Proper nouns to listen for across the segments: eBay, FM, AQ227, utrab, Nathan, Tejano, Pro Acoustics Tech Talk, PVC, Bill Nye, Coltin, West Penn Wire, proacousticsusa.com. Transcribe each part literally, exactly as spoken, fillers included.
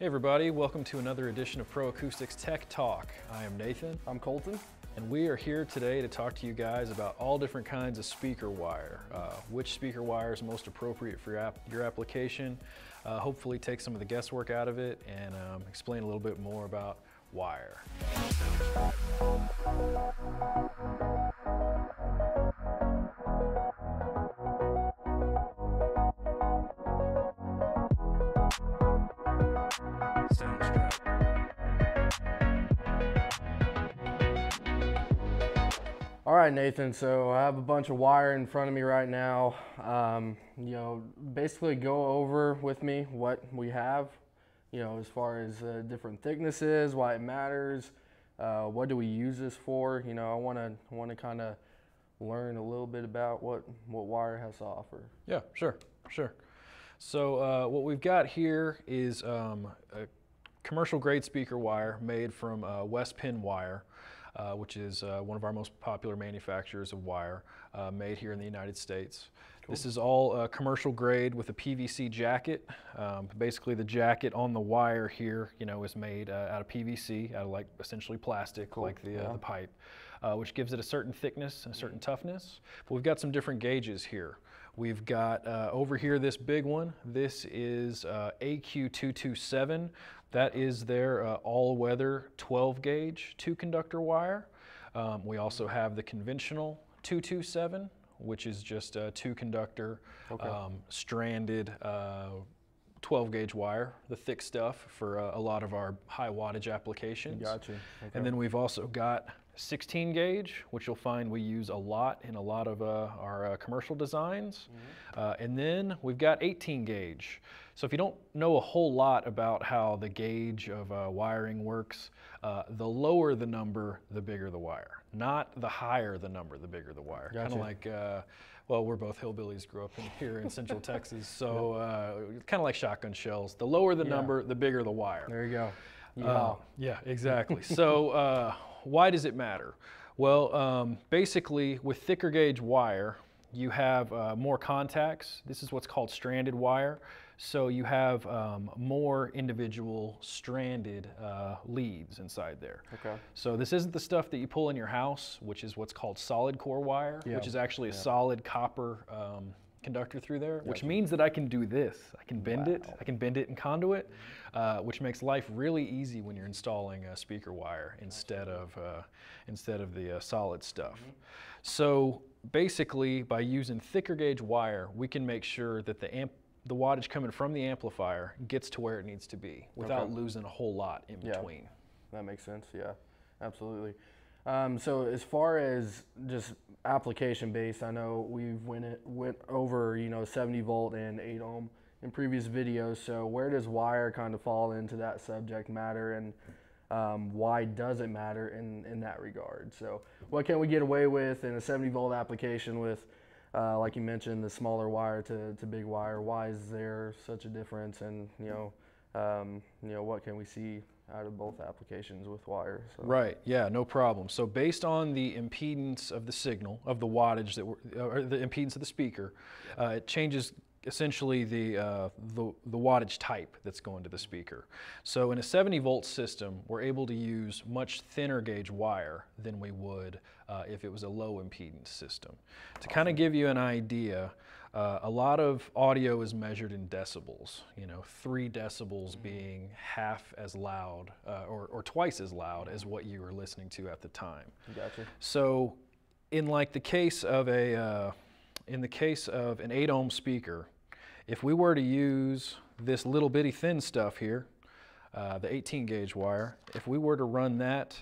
Hey everybody, welcome to another edition of Pro Acoustics Tech Talk. I am Nathan. I'm Colton. And we are here today to talk to you guys about all different kinds of speaker wire. Uh, which speaker wire is most appropriate for your, ap your application. Uh, hopefully take some of the guesswork out of it and um, explain a little bit more about wire. All right, Nathan, so I have a bunch of wire in front of me right now. Um, you know, basically go over with me what we have, you know, as far as uh, different thicknesses, why it matters, uh, what do we use this for? You know, I wanna, wanna kinda learn a little bit about what, what wire has to offer. Yeah, sure, sure. So uh, what we've got here is um, a commercial grade speaker wire made from uh, West Penn Wire. Uh, which is uh, one of our most popular manufacturers of wire uh, made here in the United States. Cool. This is all uh, commercial grade with a P V C jacket. Um, basically the jacket on the wire here, you know, is made uh, out of P V C, out of like essentially plastic. Cool. Like the, yeah. uh, the pipe, uh, which gives it a certain thickness and a certain toughness. But we've got some different gauges here. We've got uh, over here this big one. This is uh, A Q two two seven. That is their uh, all-weather twelve gauge two-conductor wire. Um, we also have the conventional two two seven, which is just a two-conductor, okay, um, stranded twelve gauge uh, wire, the thick stuff for uh, a lot of our high-wattage applications. Gotcha. Okay. And then we've also got sixteen gauge, which you'll find we use a lot in a lot of uh, our uh, commercial designs. Mm-hmm. uh, and then we've got eighteen gauge. So if you don't know a whole lot about how the gauge of uh, wiring works, uh, the lower the number, the bigger the wire. Not the higher the number, the bigger the wire. Gotcha. Kind of like, uh, well, we're both hillbillies, grew up in here in Central Texas, so uh, kind of like shotgun shells. The lower the yeah. number, the bigger the wire. There you go. Yeah, uh, yeah exactly. So uh, why does it matter? Well, um, basically with thicker gauge wire, you have uh, more contacts. This is what's called stranded wire. So you have um, more individual stranded uh, leads inside there. Okay. So this isn't the stuff that you pull in your house, which is what's called solid core wire, yeah. which is actually a yeah. solid copper um, conductor through there, which gotcha. means that I can do this. I can bend wow. it, I can bend it in conduit, uh, which makes life really easy when you're installing a speaker wire instead of, uh, instead of the uh, solid stuff. Mm-hmm. So basically by using thicker gauge wire, we can make sure that the amp the wattage coming from the amplifier gets to where it needs to be without okay. losing a whole lot in yeah. between. That makes sense, yeah, absolutely. Um, so as far as just application based, I know we've went, it, went over, you know, seventy volt and eight ohm in previous videos. So where does wire kind of fall into that subject matter, and um, why does it matter in, in that regard? So what can we get away with in a seventy volt application with, uh, like you mentioned, the smaller wire to, to big wire? Why is there such a difference? And, you know, um, you know, what can we see out of both applications with wire? So. Right, yeah, no problem. So based on the impedance of the signal, of the wattage, that we're, or the impedance of the speaker, uh, it changes essentially the, uh, the, the wattage type that's going to the speaker. So in a seventy volt system, we're able to use much thinner gauge wire than we would uh, if it was a low impedance system. To kind of give you an idea, uh, a lot of audio is measured in decibels, you know, three decibels mm-hmm. being half as loud uh, or, or twice as loud as what you were listening to at the time. Gotcha. So in like the case of a, uh, in the case of an eight ohm speaker, if we were to use this little bitty thin stuff here, uh, the eighteen gauge wire, if we were to run that,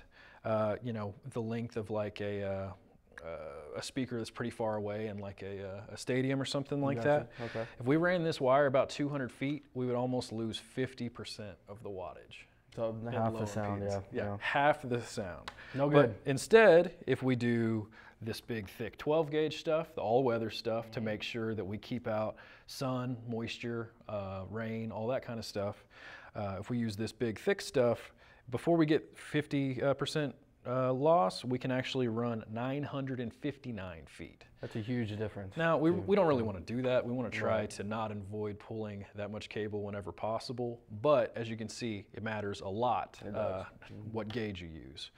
uh, you know, the length of like a, uh, uh, a speaker that's pretty far away in like a, a stadium or something like gotcha. that. Okay. If we ran this wire about two hundred feet, we would almost lose fifty percent of the wattage. So half the sound, yeah, yeah. Yeah, half the sound. No good. But instead, if we do this big, thick twelve gauge stuff, the all-weather stuff, mm-hmm. to make sure that we keep out sun, moisture, uh, rain, all that kind of stuff, uh, if we use this big, thick stuff, before we get fifty percent uh, loss, we can actually run nine hundred fifty-nine feet. That's a huge difference. Now, we, we don't really want to do that. We want to try right. to not avoid pulling that much cable whenever possible. But as you can see, it matters a lot uh, what gauge you use.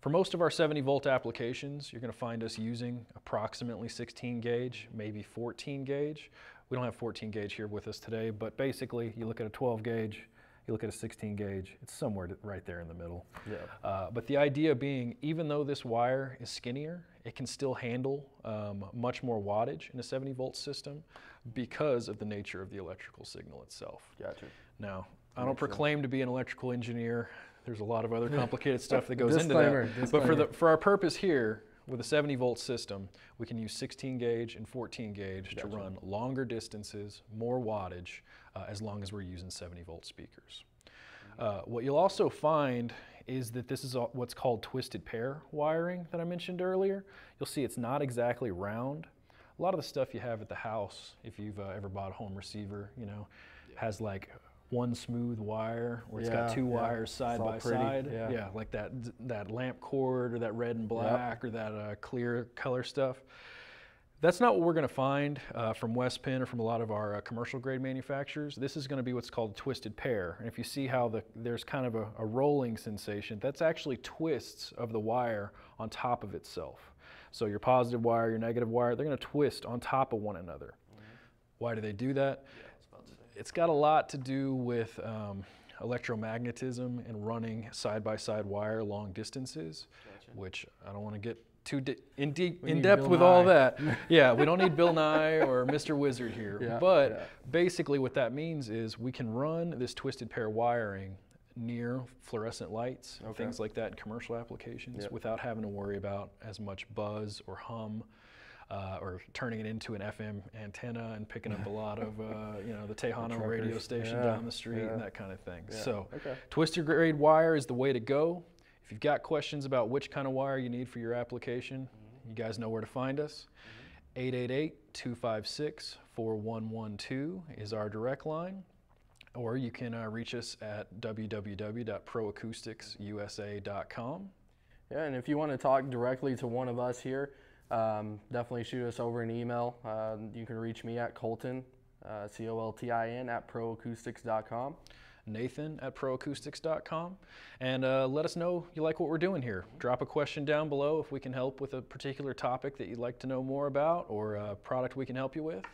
For most of our seventy volt applications, you're going to find us using approximately sixteen gauge, maybe fourteen gauge. We don't have fourteen gauge here with us today, but basically you look at a twelve gauge, you look at a sixteen gauge, it's somewhere right there in the middle. Yeah. Uh, but the idea being, even though this wire is skinnier, it can still handle um, much more wattage in a seventy volt system because of the nature of the electrical signal itself. Gotcha. Now, I don't proclaim to be an electrical engineer. There's a lot of other complicated stuff that goes into that. Disclaimer. But for the for our purpose here, with a seventy volt system, we can use sixteen gauge and fourteen gauge gotcha. To run longer distances, more wattage, uh, as long as we're using seventy volt speakers. Uh, what you'll also find is that this is what's called twisted pair wiring that I mentioned earlier. You'll see it's not exactly round. A lot of the stuff you have at the house, if you've uh, ever bought a home receiver, you know, yeah. has like one smooth wire where it's yeah, got two yeah. wires side by pretty. side. Yeah. yeah, like that that lamp cord or that red and black yep. or that uh, clear color stuff. That's not what we're going to find uh, from West Penn or from a lot of our uh, commercial grade manufacturers. This is going to be what's called twisted pair. And if you see how the, there's kind of a, a rolling sensation, that's actually twists of the wire on top of itself. So your positive wire, your negative wire, they're going to twist on top of one another. Mm-hmm. Why do they do that? It's got a lot to do with um, electromagnetism and running side-by-side wire long distances, gotcha. Which I don't want to get too de in, de in depth Bill with Nye. All that. Yeah, we don't need Bill Nye or Mister Wizard here. Yeah, but yeah. basically what that means is we can run this twisted pair wiring near fluorescent lights, okay. things like that in commercial applications yep. without having to worry about as much buzz or hum. Uh, or turning it into an F M antenna and picking up a lot of, uh, you know, the Tejano the radio station yeah, down the street yeah. and that kind of thing. Yeah. So okay. twisted grade wire is the way to go. If you've got questions about which kind of wire you need for your application, mm-hmm. you guys know where to find us. eight eight eight, two five six, four one one two is our direct line. Or you can uh, reach us at w w w dot pro acoustics u s a dot com. Yeah, and if you want to talk directly to one of us here, Um, definitely shoot us over an email. Uh, you can reach me at Colton, uh, C O L T I N, at pro acoustics dot com. Nathan at pro acoustics dot com. And uh, let us know you like what we're doing here. Drop a question down below if we can help with a particular topic that you'd like to know more about or a product we can help you with.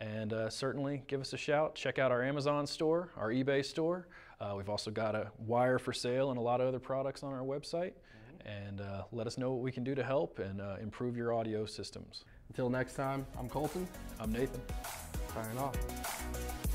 And uh, certainly give us a shout. Check out our Amazon store, our eBay store. Uh, we've also got a wire for sale and a lot of other products on our website. And uh, let us know what we can do to help and uh, improve your audio systems. Until next time, I'm Colton. I'm Nathan. Signing off.